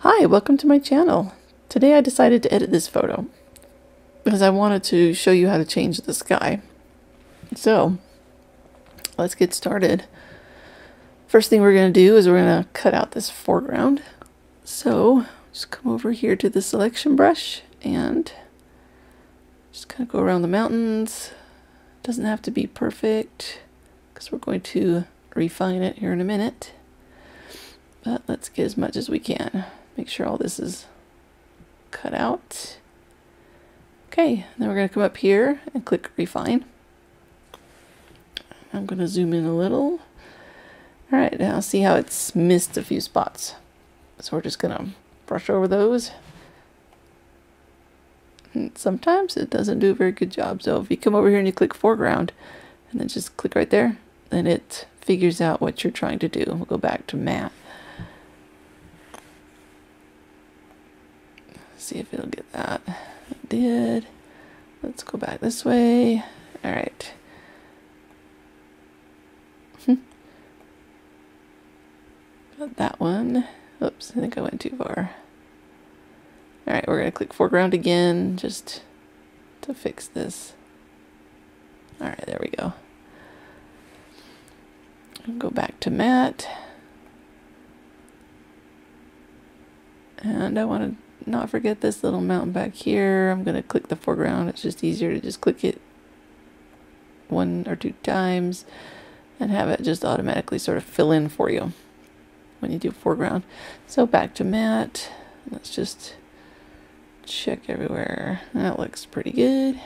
Hi, welcome to my channel. Today I decided to edit this photo because I wanted to show you how to change the sky. So let's get started. First thing we're going to do is we're going to cut out this foreground. So just come over here to the selection brush and just kind of go around the mountains. Doesn't have to be perfect because we're going to refine it here in a minute. But let's get as much as we can. Make sure all this is cut out. Okay, then we're going to come up here and click refine. I'm going to zoom in a little. All right, now see how it's missed a few spots. So we're just going to brush over those. And sometimes it doesn't do a very good job. So if you come over here and you click foreground and then just click right there, then it figures out what you're trying to do. We'll go back to matte. See if it'll get that. It did. Let's go back this way. All right. Got that one. Oops, I think I went too far. All right, we're going to click foreground again just to fix this. All right, there we go. Go back to matte. And I want to not forget this little mountain back here. I'm going to click the foreground. It's just easier to just click it one or two times and have it just automatically sort of fill in for you when you do foreground. So back to matte. Let's just check everywhere. That looks pretty good.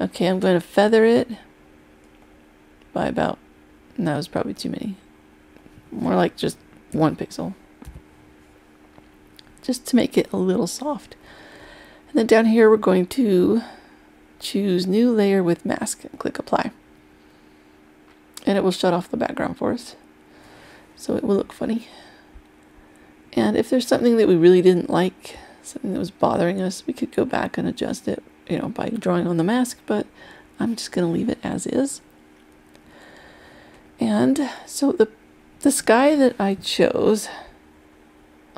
Okay, I'm going to feather it by about, that was probably too many, more like just 1 pixel. Just to make it a little soft. And then down here we're going to choose new layer with mask and click apply. And it will shut off the background for us. So it will look funny. And if there's something that we really didn't like, something that was bothering us, we could go back and adjust it, you know, by drawing on the mask, but I'm just going to leave it as is. And so the sky that I chose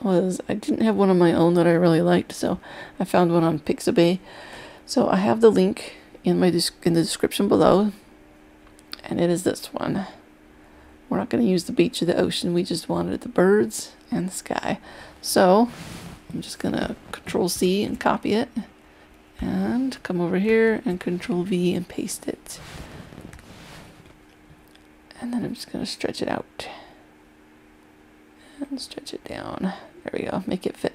was, I didn't have one of my own that I really liked, so I found one on Pixabay. So I have the link in the description below, and it is this one. We're not going to use the beach or the ocean, we just wanted the birds and the sky. So I'm just going to Control-C and copy it, and come over here and Control-V and paste it. And then I'm just going to stretch it out. And stretch it down. There we go. Make it fit.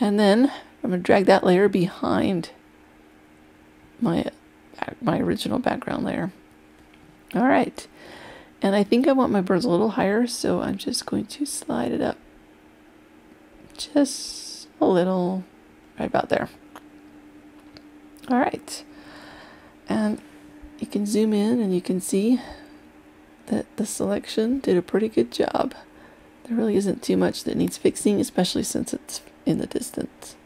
And then I'm going to drag that layer behind my original background layer. All right. And I think I want my birds a little higher, so I'm just going to slide it up just a little, right about there. All right. And you can zoom in and you can see that the selection did a pretty good job. There really isn't too much that needs fixing, especially since it's in the distance.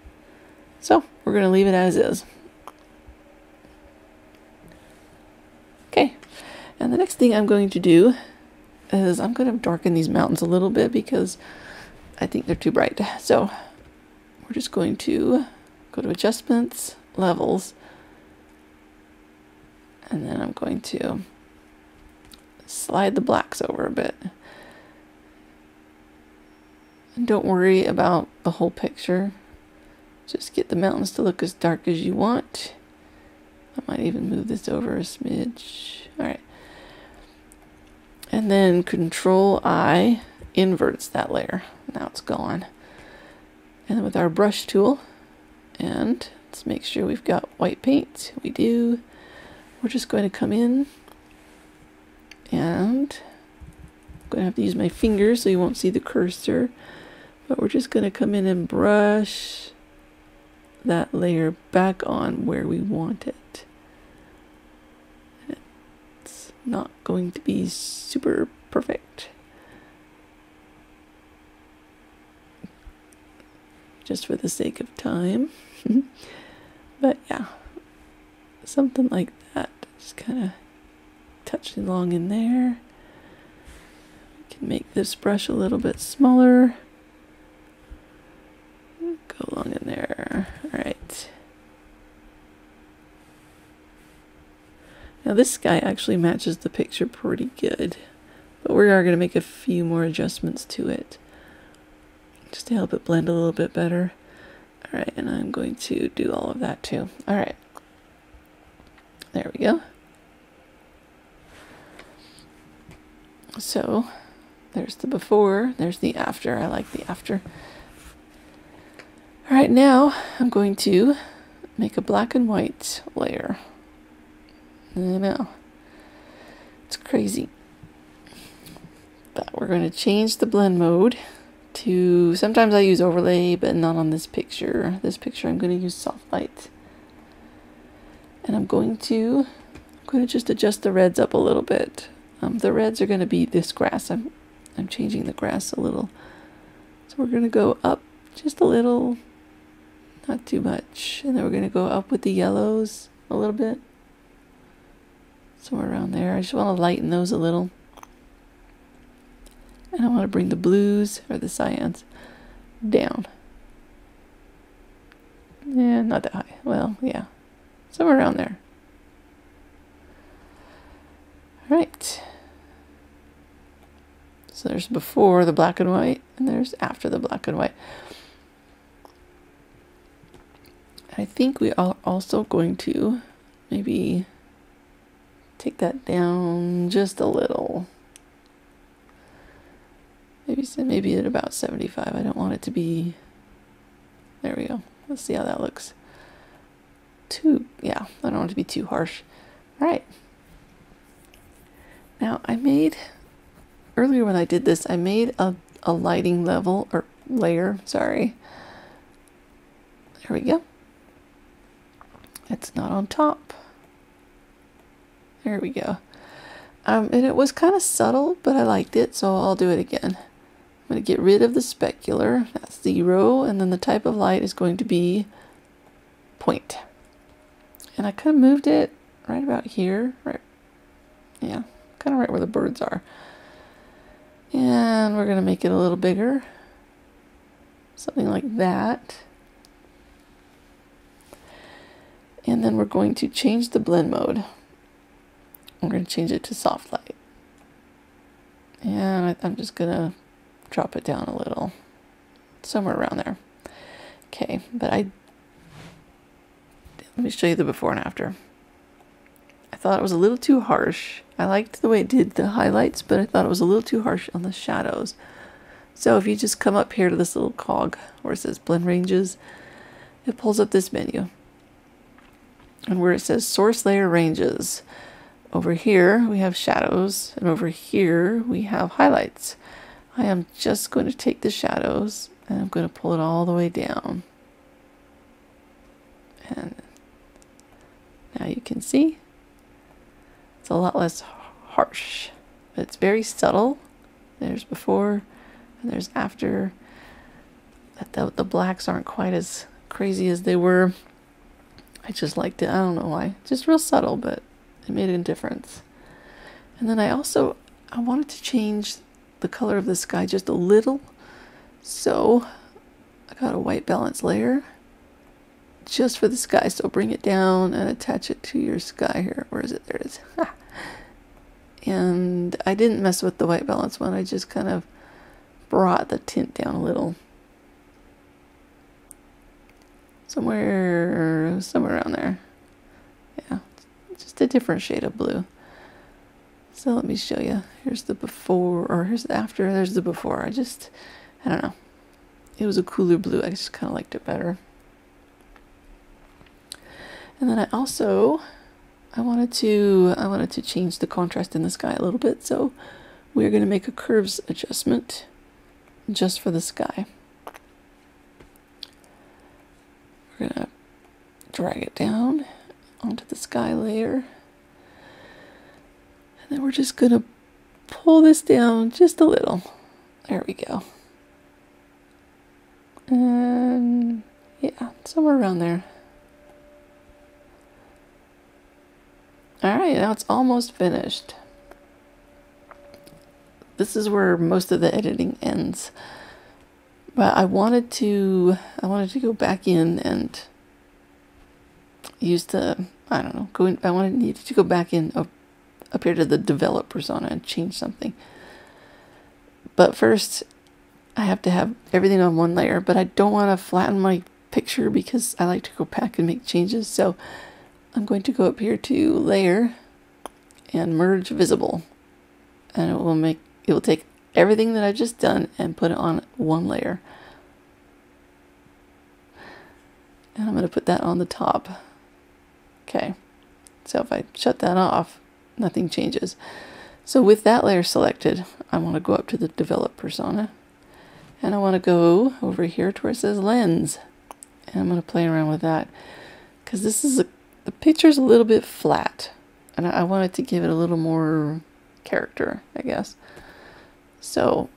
So we're going to leave it as is. Okay, and the next thing I'm going to do is I'm going to darken these mountains a little bit because I think they're too bright. So we're just going to go to Adjustments, Levels, and then I'm going to slide the blacks over a bit. Don't worry about the whole picture. Just get the mountains to look as dark as you want. I might even move this over a smidge. All right. And then Control-I inverts that layer. Now it's gone. And then with our brush tool, and let's make sure we've got white paint. We do. We're just going to come in, and I'm going to have to use my fingers so you won't see the cursor. But we're just going to come in and brush that layer back on where we want it. It's not going to be super perfect. Just for the sake of time. But yeah, something like that. Just kind of touching along in there. We can make this brush a little bit smaller. Now this guy actually matches the picture pretty good, but we are going to make a few more adjustments to it just to help it blend a little bit better. All right, and I'm going to do all of that too. All right, there we go. So there's the before, there's the after. I like the after. All right, now I'm going to make a black and white layer. I know, it's crazy. But we're going to change the blend mode to, sometimes I use overlay, but not on this picture. This picture I'm going to use soft light. And I'm going to just adjust the reds up a little bit. The reds are going to be this grass. I'm changing the grass a little. So we're going to go up just a little, not too much. And then we're going to go up with the yellows a little bit. Somewhere around there. I just want to lighten those a little. And I want to bring the blues or the cyans down. Yeah, not that high. Well, yeah. Somewhere around there. Alright. So there's before the black and white, and there's after the black and white. I think we are also going to maybe take that down just a little. Maybe at about 75. I don't want it to be. There we go. Let's see how that looks. Yeah, I don't want it to be too harsh. All right. Now I made, earlier when I did this, I made a lighting level, or layer, sorry. There we go. It's not on top. There we go. And it was kind of subtle, but I liked it, so I'll do it again. I'm going to get rid of the specular, that's 0, and then the type of light is going to be point. And I kind of moved it right about here, right, yeah, kind of right where the birds are. And we're going to make it a little bigger, something like that. And then we're going to change the blend mode. We're going to change it to soft light. And I'm just going to drop it down a little, somewhere around there. Okay, but let me show you the before and after. I thought it was a little too harsh. I liked the way it did the highlights, but I thought it was a little too harsh on the shadows. So if you just come up here to this little cog where it says blend ranges, it pulls up this menu. And where it says source layer ranges, over here we have shadows, and over here we have highlights. I am just going to take the shadows and I'm going to pull it all the way down. And now you can see it's a lot less harsh. It's very subtle. There's before and there's after. The blacks aren't quite as crazy as they were. I just liked it. I don't know why. Just real subtle, but it made a difference. And then I wanted to change the color of the sky just a little, so I got a white balance layer just for the sky. So bring it down and attach it to your sky here. Where is it? There it is. And I didn't mess with the white balance one. I just kind of brought the tint down a little, somewhere around there. Yeah, just a different shade of blue. So let me show you. Here's the before, or here's the after. There's the before. I don't know. It was a cooler blue. I just kind of liked it better. And then I wanted to change the contrast in the sky a little bit. So we're going to make a curves adjustment just for the sky. We're going to drag it down onto the sky layer. And then we're just going to pull this down just a little. There we go. And yeah, somewhere around there. All right, now it's almost finished. This is where most of the editing ends. But I wanted to go back in and use the I don't know, going, I wanted needed to go back in up here to the develop persona and change something. But first, I have to have everything on one layer, but I don't want to flatten my picture because I like to go back and make changes. So I'm going to go up here to layer and merge visible, and it will take everything that I've just done and put it on one layer. And I'm going to put that on the top. Okay, so if I shut that off, nothing changes. So with that layer selected, I want to go up to the develop persona, and I want to go over here to where it says lens, and I'm going to play around with that because this is the picture's a little bit flat, and I wanted to give it a little more character, I guess. So,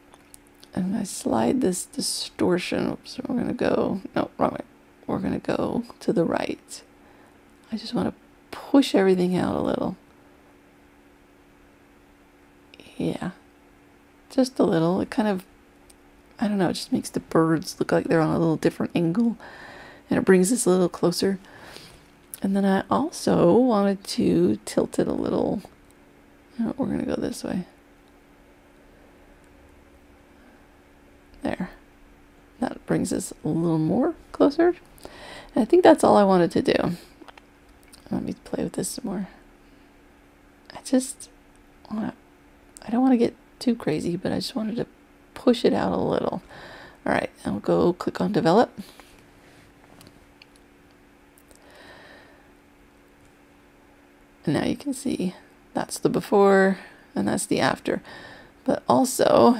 and I slide this distortion. Oops, we're going to go, no, wrong way. We're going to go to the right. I just want to push everything out a little. Yeah, just a little. It kind of, I don't know, it just makes the birds look like they're on a little different angle, and it brings this a little closer. And then I also wanted to tilt it a little. No, we're going to go this way. There. That brings us a little more closer. And I think that's all I wanted to do. Let me play with this some more. I don't want to get too crazy, but I just wanted to push it out a little. All right, I'll go click on develop. And now you can see that's the before and that's the after. But also,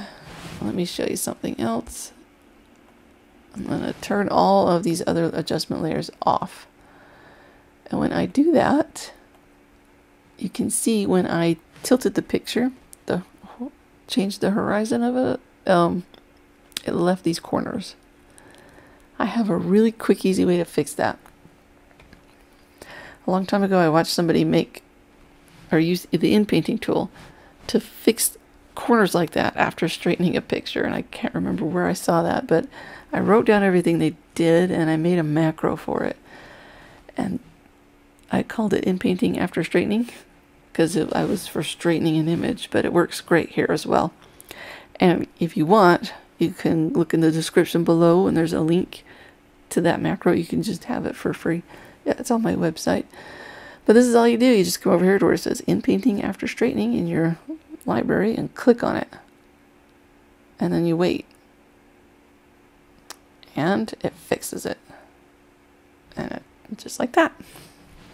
let me show you something else. I'm going to turn all of these other adjustment layers off. And when I do that, you can see when I tilted the picture, changed the horizon of it, it left these corners. I have a really quick, easy way to fix that. A long time ago, I watched somebody make or use the in-painting tool to fix corners like that after straightening a picture, and I can't remember where I saw that, but I wrote down everything they did and I made a macro for it. And I called it in painting after straightening because I was for straightening an image, but it works great here as well. And if you want, you can look in the description below and there's a link to that macro. You can just have it for free. Yeah, it's on my website. But this is all you do. You just come over here to where it says in painting after straightening in your library and click on it. And then you wait. And it fixes it. And it just like that.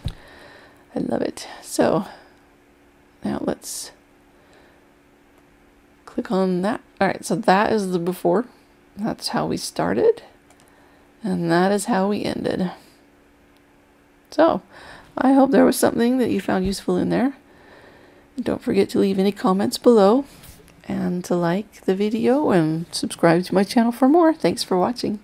I love it. So now let's click on that. All right, so that is the before. That's how we started. And that is how we ended. So I hope there was something that you found useful in there. And don't forget to leave any comments below and to like the video and subscribe to my channel for more. Thanks for watching.